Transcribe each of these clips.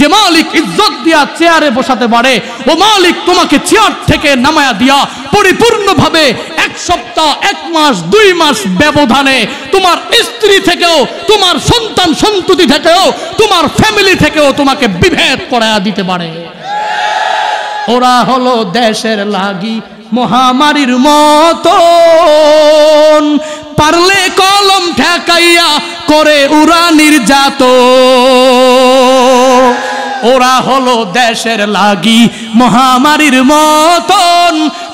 যে মালিক ইজ্জত দিয়া চেয়ারে বসাতে পারে, ও মালিক তোমাকে চেয়ার থেকে নামায়া দিয়া পরিপূর্ণভাবে এক সপ্তাহ, এক মাস, দুই মাস ব্যবধানে তোমার স্ত্রী থেকেও, তোমার সন্তান সন্ততি থেকেও, তোমার ফ্যামিলি থেকেও তোমাকে বিভেদ করায়া দিতে পারে। ওরা হলো দেশের লাগি মহামারীর মতো, পারলে কলম ঠেকাইয়া করে উরা নির্যাতন। ওরা হলো দেশের লাগি মহামারীর মতন,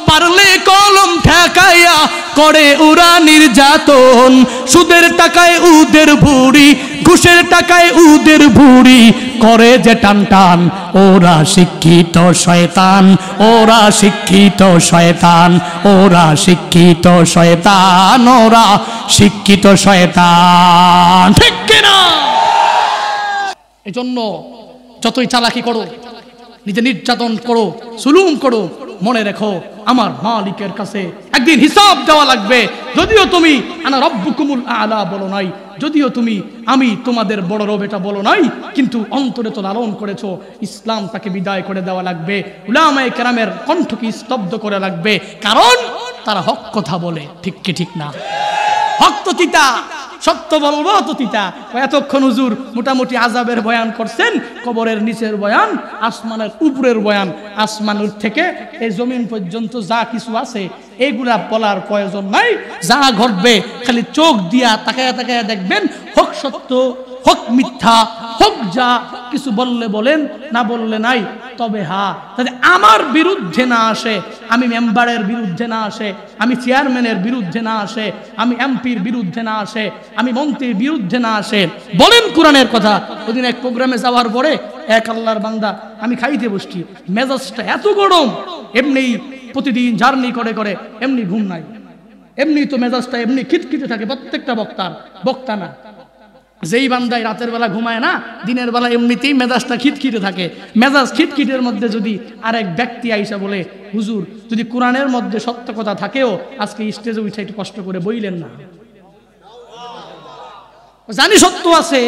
পারলে কলম ঠেকাইয়া করে উরা নির্যাতন। সুদের টাকায় উদের ভুড়ি, ঘুষের টাকায় উদের ভুড়ি, করে যে টান টান। ওরা শিক্ষিত শয়তান, ওরা শিক্ষিত শয়তান, ওরা শিক্ষিত শয়তান, ওরা শিক্ষিত শয়তান। ঠিক কিনা? এজন্য যতই চালাকি করো, নিজে নির্যাতন করো, জুলুম করো, মনে রেখো আমার মালিকের কাছে একদিন হিসাব দেওয়া লাগবে। যদিও তুমি আনা রব্বুকুমুল আ'লা বলো নাই, যদিও তুমি আমি তোমাদের বড় রব এটা বলো নাই, কিন্তু অন্তরে তো লালন করেছো। ইসলামটাকে বিদায় করে দেওয়া লাগবে, উলামায়ে কেরামের কণ্ঠকে স্তব্ধ করে লাগবে, কারণ তারা হক কথা বলে। ঠিক কি ঠিক না? হক তো তিতা, সত্য বলবো তো তিতা। এতক্ষণ হুজুর মোটামুটি আযাবের বয়ান করছেন, কবরের নিচের বয়ান, আসমানের উপরের বয়ান, আসমানের থেকে এই জমিন পর্যন্ত যা কিছু আছে এগুলা বলার প্রয়োজন নাই। যা ঘটবে খালি চোখ দিয়া তাকায়া তাকায়া দেখবেন। হক সত্য, হক মিথ্যা, হক যা কিছু বললে বলেন, না বললে নাই। তবে হ্যাঁ, তাতে আমার বিরুদ্ধে না আসে, আমি মেম্বারের বিরুদ্ধে না আসে, আমি চেয়ারম্যানের বিরুদ্ধে না আসে, আমি এমপির বিরুদ্ধে না আসে, আমি মন্ত্রীর বিরুদ্ধে না আসে। বলেন কোরআনের কথা। ওদিন এক প্রোগ্রামে যাওয়ার পরে এক আল্লাহর বান্দা, আমি খাইতে বসছি, মেজাজটা এত গরম, এমনি প্রতিদিন জার্নি করে করে এমনি ঘুম নাই, এমনি তো মেজাজটা এমনি খিটখিটে থাকে প্রত্যেকটা বক্তার। বক্তা না, যেই বান্দায় রাতের বেলা ঘুমায় না, দিনের বেলা এমনিতেই মেজাজটা খিটখিটে থাকে। মেজাজ খিটখিটের মধ্যে যদি আরেক ব্যক্তি আইসা বলে, হুজুর যদি কোরআনের মধ্যে সত্য কথা থাকেও আজকে স্টেজে উঠে একটু কষ্ট করে বইলেন না, জানি সত্য আছে।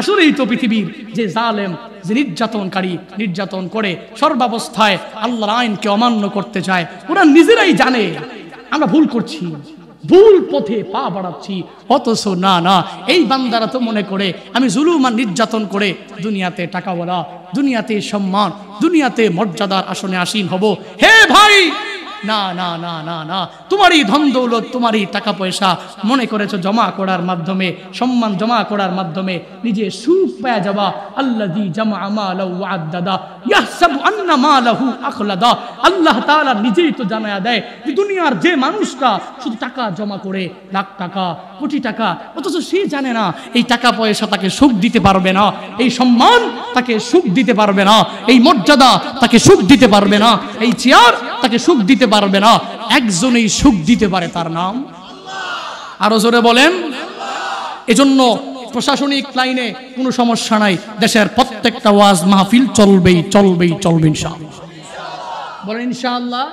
আসলেই তো পৃথিবীর যে জালেম, যে নির্যাতনকারী, নির্যাতন করে, সর্বাবস্থায় আল্লাহর আইনকে অমান্য করতে চায়, ওরা নিজেরাই জানে আমরা ভুল করছি, ভুল পথে পা বাড়াচ্ছি। অথচ না না, এই বান্দারা তো মনে করে আমি জুলুম আর নির্যাতন করে দুনিয়াতে টাকাওয়ালা, দুনিয়াতে সম্মান, দুনিয়াতে মর্যাদার আসনে আসীন হব। হে ভাই, না না না না না, তোমারই ধন দৌলত, তোমারই টাকা পয়সা মনে করেছো জমা করার মাধ্যমে, সম্মান জমা করার মাধ্যমে নিজে সুখ পাওয়া যাবা। আল্লাযী জামা মালাহু ওয়া আদ্দাদা ইয়াহসাবু আন্না মালাহু আখলাদা। আল্লাহ তাআলা নিজেই তো জানায়া দেয় যে দুনিয়ার যে মানুষটা শুধু টাকা জমা করে, লাখ টাকা, কোটি টাকা, অথচ সে জানে না এই টাকা পয়সা তাকে সুখ দিতে পারবে না, এই সম্মান তাকে সুখ দিতে পারবে না, এই মর্যাদা তাকে সুখ দিতে পারবে না, এই চেয়ার তাকে সুখ দিতে পারবে না। একজনই সুখ দিতে পারে, তার নাম আল্লাহ। আরো জোরে বলেন আল্লাহ। এজন্য প্রশাসনিক লাইনে কোনো সমস্যা নাই, দেশের প্রত্যেকটা ওয়াজ মাহফিল চলবেই চলবেই চলবে ইনশাআল্লাহ। বলেন ইনশাআল্লাহ।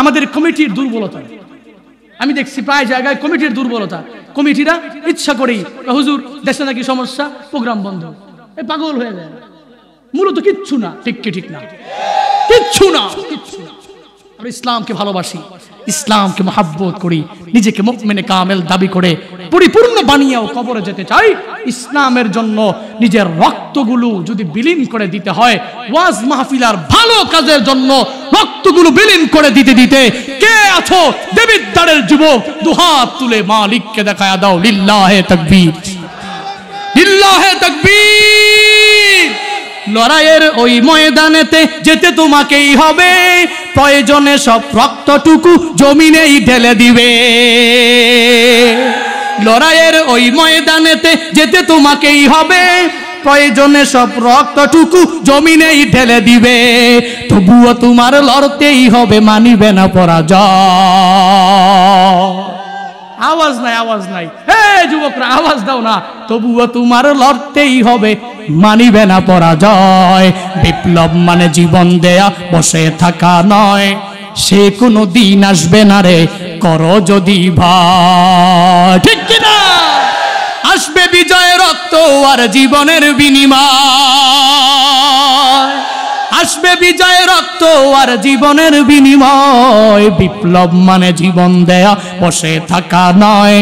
আমাদের কমিটির দুর্বলতা আমি দেখছি, প্রায় জায়গায় কমিটির দুর্বলতা। কমিটিরা ইচ্ছা করেই, হুজুর দেশে নাকি সমস্যা, প্রোগ্রাম বন্ধ, এ পাগল হয়ে যায়। মূলত কিচ্ছু না, ঠিক কি ঠিক না? কিচ্ছু না। আমরা ইসলামকে ভালোবাসি, ইসলামকে মহাব্বত করি, নিজেকে মুমিনে কামেল দাবি করে পরিপূর্ণ বানিয়েও কবরে যেতে চাই। ইসলামের জন্য নিজের রক্তগুলো যদি বিলীন করে দিতে হয়, ওয়াজ মাহফিলার ভালো কাজের জন্য রক্তগুলো বিলীন করে দিতে দিতে কে আছো দেবিদ্বারের যুবক, দুহাত তুলে মালিককে দেখায়া দাও। লিল্লাহে তাকবীর, লিল্লাহে তাকবীর। লড়াইয়ের ওই ময়দানেতে যেতে তোমাকেই হবে, প্রয়োজনে সব রক্তটুকু জমিনেই ঢেলে দিবে। লড়াইয়ের ওই ময়দানেতে যেতে তোমাকেই হবে, প্রয়োজনে সব রক্তটুকু জমিনেই ঢেলে দিবে, তবুও তোমার লড়তেই হবে, মানিবে না পরাজয়। আওয়াজ নাই, আওয়াজ নাই। হে যুবকরা, আওয়াজ দাও না। তবুও তোমার লড়তেই হবে, মানিবে না পরাজয়। বিপ্লব মানে জীবন দেয়া, বসে থাকা নয়, সে কোনো দিন আসবে না রে, করো যদি ভয়। ঠিক কিনা? আসবে বিজয়, রক্ত আর জীবনের বিনিময়। আসবে বিজয় রক্ত আর জীবনের বিনিময়। বিপ্লব মানে জীবন দেয়া, বসে থাকা নয়,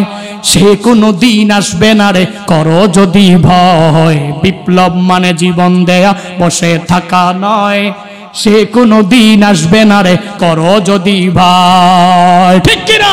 সে কোনো দিন আসবে না রে করো যদি ভয়। বিপ্লব মানে জীবন দেয়া, বসে থাকা নয়, সে কোনো দিন আসবে না রে করো যদি ভয়। ঠিক কিনা?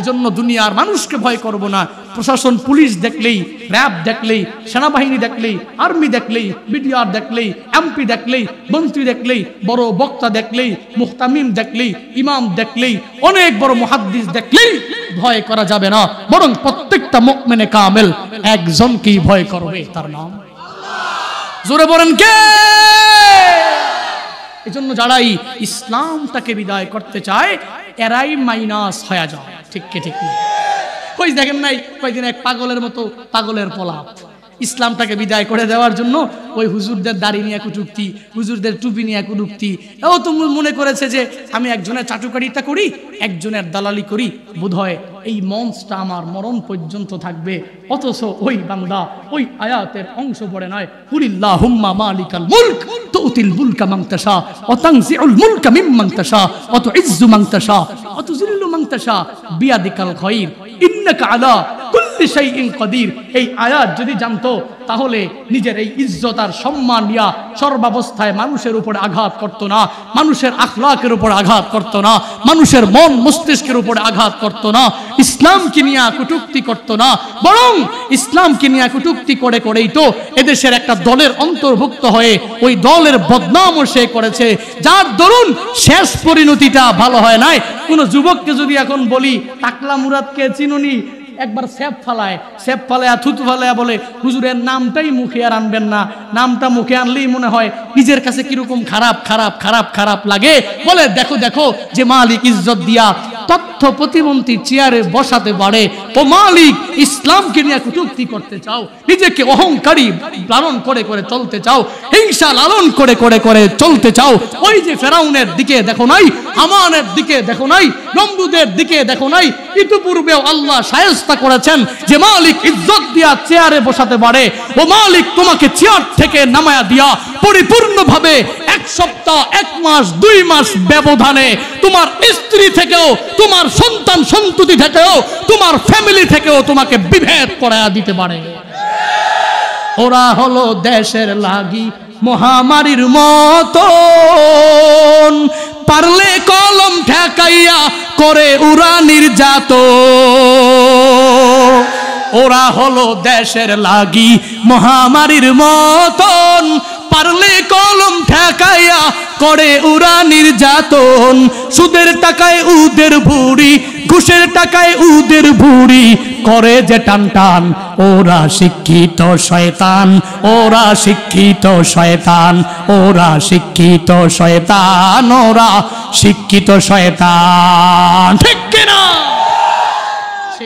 এজন্য দুনিয়ার মানুষকে ভয় করব না। প্রশাসন পুলিশ দেখলেই, র্যাব দেখলেই, সেনাবাহিনী দেখলেই, আর্মি দেখলেই, বিডিআর দেখলেই, এমপি দেখলেই, মন্ত্রী দেখলেই, বড় বক্তা দেখলেই, মুখতামিম দেখলেই, ইমাম দেখলেই, অনেক বড় মুহাদ্দিস দেখলেই ভয় করা যাবে না, বরং প্রত্যেকটা মুমিনে কামেল একজনকেই ভয় করবে, তার নাম আল্লাহ। জোরে বলেন কে? এজন্য যারাই ইসলামটাকে বিদায় করতে চায় এরাই মাইনাস হয়ে যায়। ঠিক কে? ঠিক না? কই দেখেন নাই কয়েকদিন এক পাগলের মতো পাগলের পোলাপ ইসলামটাকে বিদায় করে দেওয়ার জন্য ওই হুজুরদের দাড়ি নিয়ে কুটুক্তি, হুজুরদের টুপি নিয়ে কুটুক্তি। এও তো মনে করেছে যে আমি একজনের চাটুকারিতা করি, একজনের দালালি করি, বোধহয় এই মঞ্চটা আমার মরণ পর্যন্ত থাকবে। অথচ ওই বান্দা ওই আয়াতের অংশ পড়ে নয়, কুলিল্লাহুম্মা মালিকাল মুলক তুতিল মুলকা মান তাশা ওয়া তানজিউল মুলকা মিম্মান তাশা ওয়া তুইজ্জু মান তাশা ওয়া তুযিল্লু মান তাশা বিয়াদিকাল খায়র ইন্নাকা আলা কুল্লি শাইইন কাদির। এই আয়াত যদি জানতো তাহলে নিজের এই ইজ্জত আর সম্মান নিয়ে সর্বাবস্থায় মানুষের উপর আঘাত করতো না, মানুষের আখলাকের উপর আঘাত করতো না, মানুষের মন মস্তিষ্কের উপর আঘাত করতো না, ইসলামকে নিয়ে কটূক্তি করতো না, বরং ইসলামকে নিয়ে কটূক্তি করে করেই তো এদেশের একটা দলের অন্তর্ভুক্ত হয়ে ওই দলের বদনামও সে করেছে, যার দরুন শেষ পরিণতিটা ভালো হয় নাই। কোনো যুবককে যদি এখন বলি টাকলা মুরাদকে চিনুনি, একবার স্যাপ ফালায়, স্যাপ ফালায়া থুতু ফালায়া বলে হুজুরের নামটাই মুখে আর আনবেন না, নামটা মুখে আনলেই মনে হয় নিজের কাছে কিরকম খারাপ খারাপ খারাপ খারাপ লাগে। বলে দেখো দেখো যে মালিক ইজ্জত দিয়া তথ্য প্রতিমন্ত্রী চেয়ারে বসাতে পারে, ও মালিক ইসলামকে নিয়ে কটূক্তি করতে চাও, নিজেকে অহংকারী লালন করে করে চলতে চাও, হিংসা লালন করে করে করে চলতে চাও। ওই যে ফেরাউনের দিকে দেখো নাই, আমানের দিকে দেখো নাই, নমরুদের দিকে দেখো নাই, ইতিপূর্বেও আল্লাহ শায়েস্তা করেছেন যে মালিক ইজ্জত দিয়া চেয়ারে বসাতে পারে, ও মালিক তোমাকে চেয়ার থেকে নামায়া দিয়া পরিপূর্ণভাবে এক সপ্তাহ, এক মাস, দুই মাস ব্যবধানে তোমার স্ত্রী থেকেও, তোমার সন্তান সন্ততি থেকেও, তোমার ফ্যামিলি থেকেও তোমাকে বিভেদ করায়া দিতে পারে। ওরা হলো দেশের লাগি মহামারীর মতো, পারলে কলম ঠেকাইয়া করে উরা নির্যাতন। ওরা হলো দেশের লাগি মহামারীর মতন, পারলে কলম ঠেকাইয়া করে উরা নির্যাতন। সুদের টাকায় উদের ভুড়ি, ঘুষের টাকায় উদের ভুড়ি, করে যে টান টান। ওরা শিক্ষিত শয়তান, ওরা শিক্ষিত শয়তান, ওরা শিক্ষিত শয়তান, ওরা শিক্ষিত শয়তান। ঠিক কিনা?